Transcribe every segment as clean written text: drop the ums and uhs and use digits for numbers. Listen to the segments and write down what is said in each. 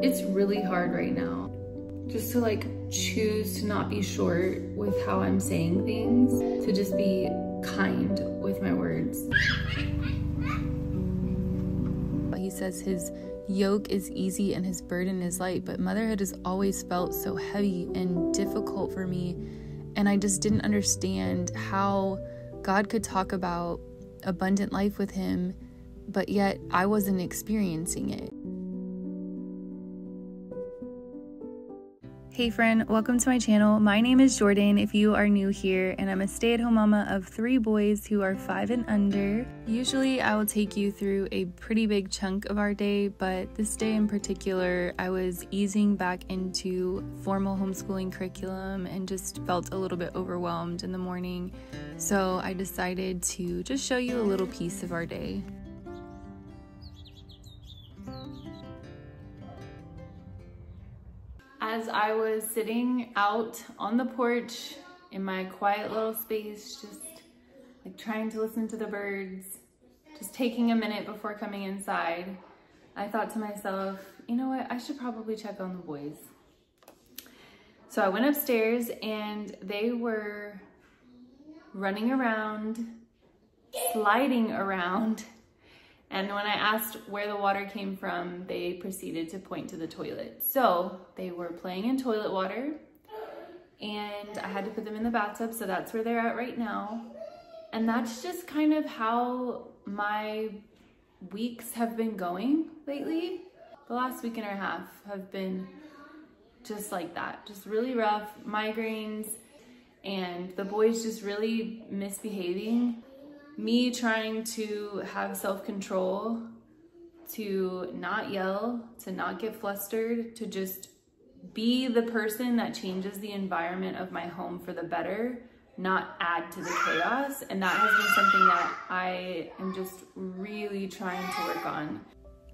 It's really hard right now just to like choose to not be short with how I'm saying things, to just be kind with my words. He says his yoke is easy and his burden is light, but motherhood has always felt so heavy and difficult for me, and I just didn't understand how God could talk about abundant life with him, but yet I wasn't experiencing it. Hey friend, welcome to my channel. My name is Jordan if you are new here, and I'm a stay-at-home mama of 3 boys who are 5 and under. Usually I will take you through a pretty big chunk of our day, but this day in particular I was easing back into formal homeschooling curriculum and just felt a little bit overwhelmed in the morning, so I decided to just show you a little piece of our day. As I was sitting out on the porch in my quiet little space, just like trying to listen to the birds, just taking a minute before coming inside, I thought to myself, you know what, I should probably check on the boys. So I went upstairs and they were running around, sliding around, and when I asked where the water came from, they proceeded to point to the toilet. So they were playing in toilet water and I had to put them in the bathtub. So that's where they're at right now. And that's just kind of how my weeks have been going lately. The last week and a half have been just like that, just really rough, migraines, and the boys just really misbehaving. Me trying to have self-control, to not yell, to not get flustered, to just be the person that changes the environment of my home for the better, not add to the chaos. And that has been something that I am just really trying to work on.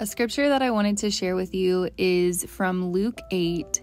A scripture that I wanted to share with you is from Luke 8.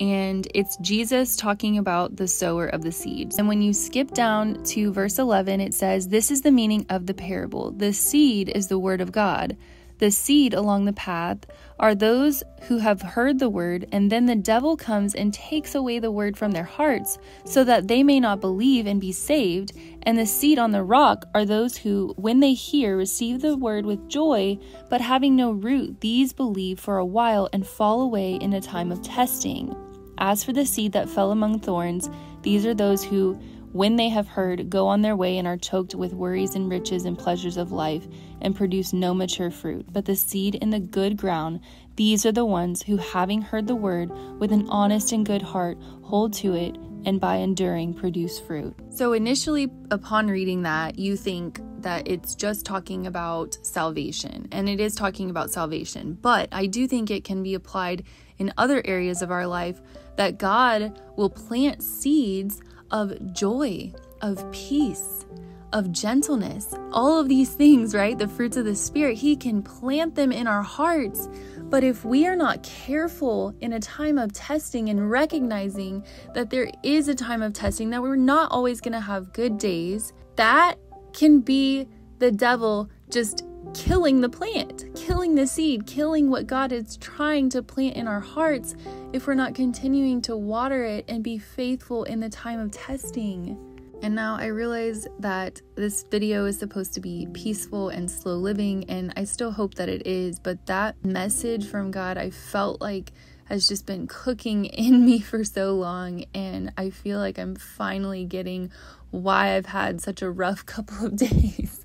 And it's Jesus talking about the sower of the seeds. And when you skip down to verse 11, it says, "This is the meaning of the parable. The seed is the word of God. The seed along the path are those who have heard the word, and then the devil comes and takes away the word from their hearts so that they may not believe and be saved. And the seed on the rock are those who, when they hear, receive the word with joy, but having no root, these believe for a while and fall away in a time of testing. As for the seed that fell among thorns, these are those who, when they have heard, go on their way and are choked with worries and riches and pleasures of life and produce no mature fruit. But the seed in the good ground, these are the ones who, having heard the word with an honest and good heart, hold to it and by enduring produce fruit." So initially upon reading that, you think that it's just talking about salvation, and it is talking about salvation, but I do think it can be applied in other areas of our life, that God will plant seeds of joy, of peace, of gentleness, all of these things, right? The fruits of the Spirit, He can plant them in our hearts. But if we are not careful in a time of testing and recognizing that there is a time of testing, that we're not always going to have good days, that can be the devil just killing the plant, killing the seed, killing what God is trying to plant in our hearts if we're not continuing to water it and be faithful in the time of testing. And now I realize that this video is supposed to be peaceful and slow living, and I still hope that it is, but that message from God, I felt like, has just been cooking in me for so long, and I feel like I'm finally getting why I've had such a rough couple of days.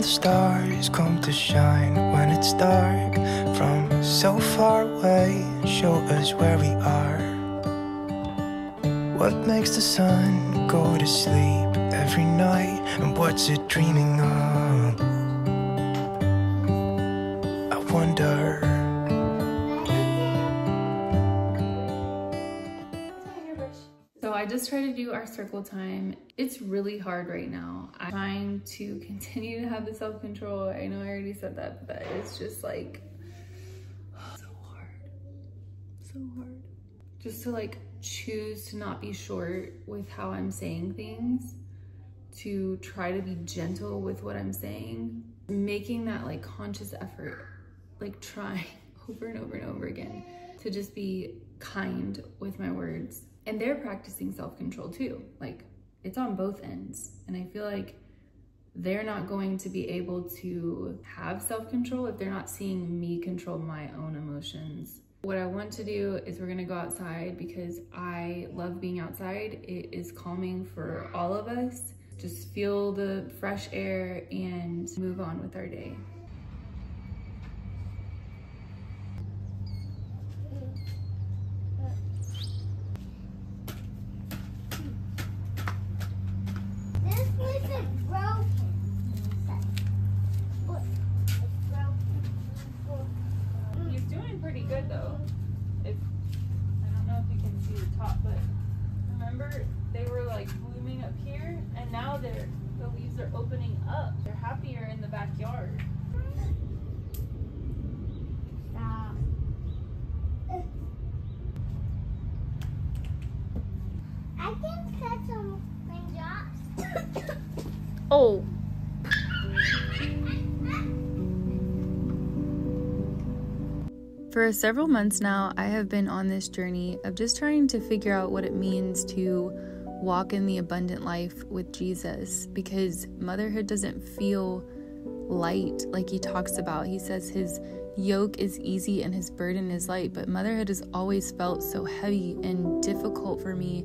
The stars come to shine when it's dark from so far away, show us where we are. What makes the sun go to sleep every night, and what's it dreaming of? I wonder. always try to do our circle time. It's really hard right now. I'm trying to continue to have the self-control. I know I already said that, but it's just like so hard, so hard. Just to like choose to not be short with how I'm saying things, to try to be gentle with what I'm saying, making that like conscious effort, like trying over and over and over again to just be kind with my words. And they're practicing self-control too. Like it's on both ends. And I feel like they're not going to be able to have self-control if they're not seeing me control my own emotions. What I want to do is we're gonna go outside because I love being outside. It is calming for all of us. Just feel the fresh air and move on with our day. Oh. For several months now, I have been on this journey of just trying to figure out what it means to walk in the abundant life with Jesus, because motherhood doesn't feel light like he talks about. He says his yoke is easy and his burden is light, but motherhood has always felt so heavy and difficult for me,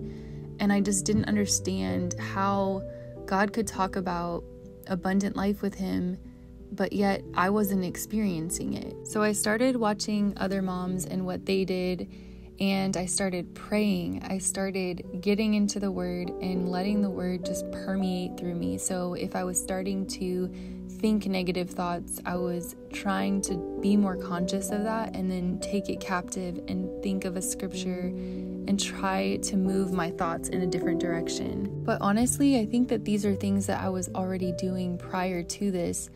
and I just didn't understand how God could talk about abundant life with him, but yet I wasn't experiencing it. So I started watching other moms and what they did, and I started praying. I started getting into the word and letting the word just permeate through me. So if I was starting to think negative thoughts, I was trying to be more conscious of that and then take it captive and think of a scripture and try to move my thoughts in a different direction. But honestly, I think that these are things that I was already doing prior to this.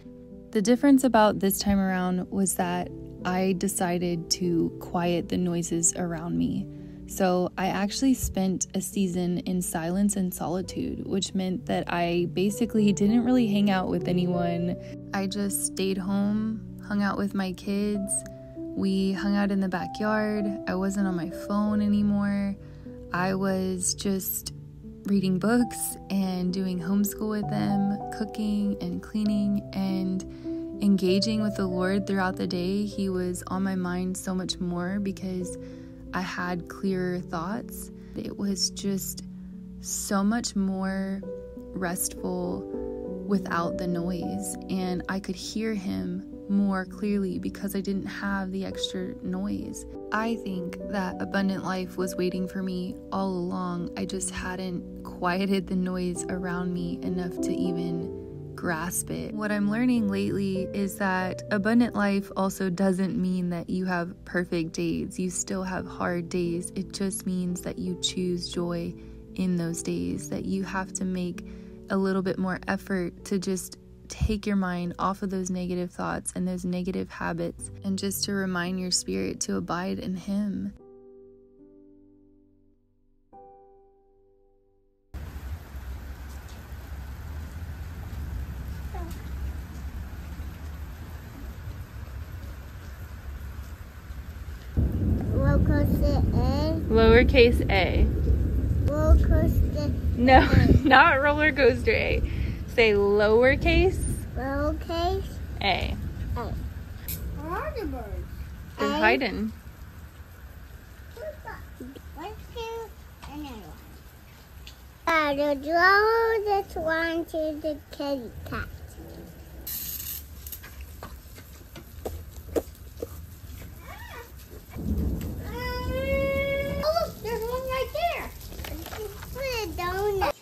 The difference about this time around was that I decided to quiet the noises around me. So I actually spent a season in silence and solitude, which meant that I basically didn't really hang out with anyone. I just stayed home, hung out with my kids. We hung out in the backyard. I wasn't on my phone anymore. I was just reading books and doing homeschool with them, cooking and cleaning and engaging with the Lord throughout the day. He was on my mind so much more because I had clearer thoughts. It was just so much more restful without the noise, and I could hear him more clearly because I didn't have the extra noise. I think that abundant life was waiting for me all along. I just hadn't quieted the noise around me enough to even grasp it. What I'm learning lately is that abundant life also doesn't mean that you have perfect days. You still have hard days. It just means that you choose joy in those days, that you have to make a little bit more effort to just take your mind off of those negative thoughts and those negative habits, and just to remind your spirit to abide in him. Lowercase a. Roller coaster. No, not roller coaster a. Say lowercase. Lowercase. A. A. Where are the birds? They're hiding. One, two, and another one. The draw this one to the kitty cat. Oh look, there's one right there. Put a donut.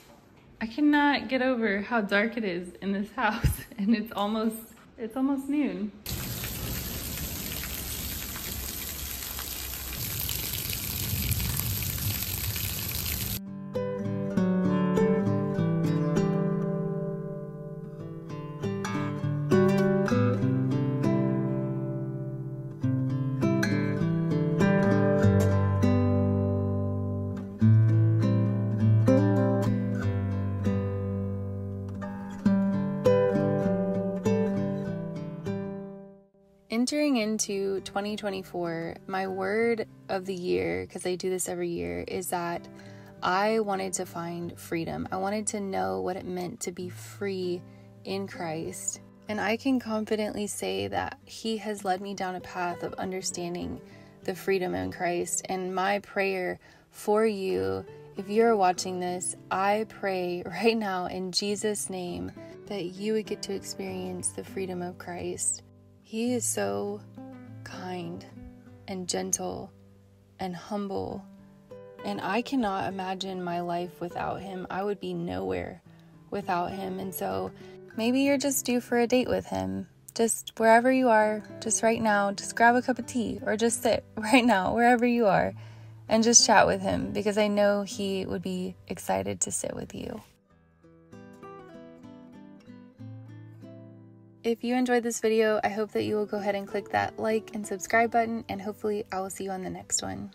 I cannot get over how dark it is in this house, and it's almost noon. Entering into 2024, my word of the year, because I do this every year, is that I wanted to find freedom. I wanted to know what it meant to be free in Christ. And I can confidently say that He has led me down a path of understanding the freedom in Christ. And my prayer for you, if you're watching this, I pray right now in Jesus' name that you would get to experience the freedom of Christ. He is so kind and gentle and humble, and I cannot imagine my life without Him. I would be nowhere without Him, and so maybe you're just due for a date with Him. Just wherever you are, just right now, just grab a cup of tea or just sit right now, wherever you are, and just chat with Him, because I know He would be excited to sit with you. If you enjoyed this video, I hope that you will go ahead and click that like and subscribe button, and hopefully I will see you on the next one.